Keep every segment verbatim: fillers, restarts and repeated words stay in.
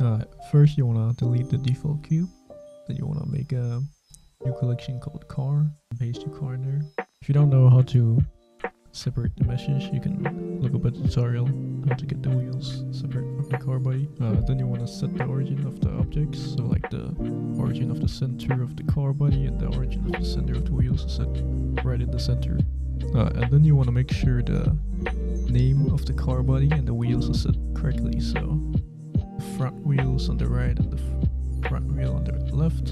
Alright, first you wanna delete the default cube. Then you wanna make a new collection called car. Paste your car in there. If you don't know how to separate the meshes, you can look up a tutorial how to get the wheels separate from the car body. Uh, then you want to set the origin of the objects, so like the origin of the center of the car body and the origin of the center of the wheels is set right in the center. Uh, and then you want to make sure the name of the car body and the wheels is set correctly, so the front wheels on the right and the front wheel on the left.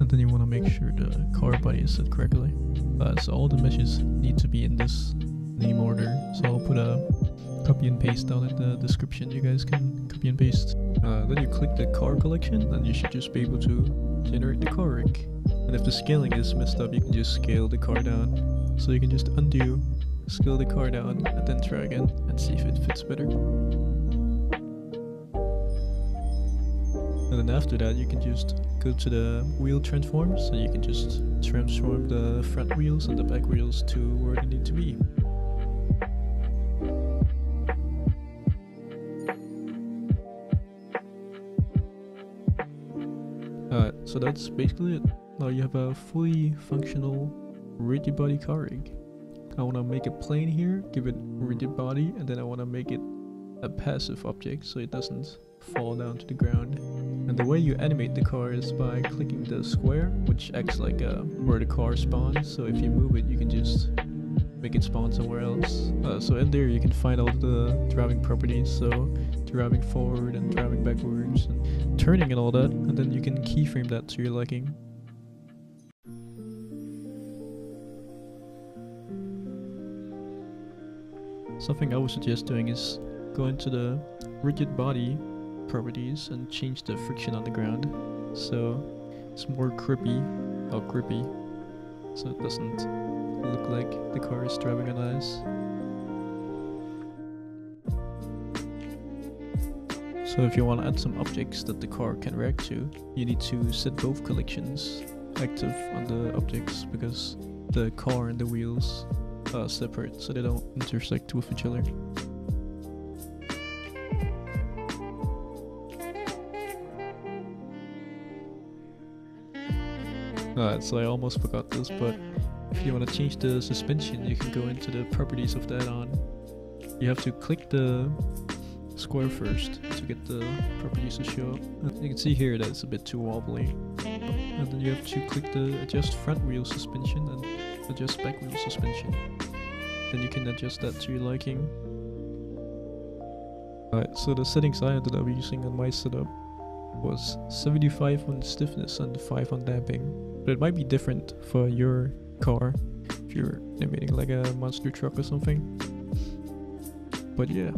And then you want to make sure the car body is set correctly. Uh, so all the meshes need to be in this name order. So I'll put a copy and paste down in the description. You guys can copy and paste. Uh, then you click the car collection and you should just be able to generate the car rig. And if the scaling is messed up, you can just scale the car down. So you can just undo, scale the car down, and then try again and see if it fits better. And then after that you can just go to the wheel transforms and you can just transform the front wheels and the back wheels to where they need to be. Alright, so that's basically it. Now you have a fully functional rigid body car rig. I want to make a plane here, give it rigid body, and then I want to make it a passive object so it doesn't fall down to the ground. And the way you animate the car is by clicking the square, which acts like a where the car spawns, so if you move it you can just make it spawn somewhere else. Uh, so in there you can find all the driving properties, so driving forward and driving backwards and turning and all that, and then you can keyframe that to your liking. Something I would suggest doing is go into the rigid body properties and change the friction on the ground so it's more grippy, or grippy, so it doesn't look like the car is driving on ice. So if you want to add some objects that the car can react to, you need to set both collections active on the objects because the car and the wheels are separate so they don't intersect with each other. Alright, so I almost forgot this, but if you want to change the suspension, you can go into the properties of the add-on. You have to click the square first to get the properties to show up. And you can see here that it's a bit too wobbly. And then you have to click the adjust front wheel suspension and adjust back wheel suspension. Then you can adjust that to your liking. Alright, so the settings I ended up using on my setup was seventy-five on stiffness and five on damping. But it might be different for your car if you're animating like a monster truck or something. But yeah.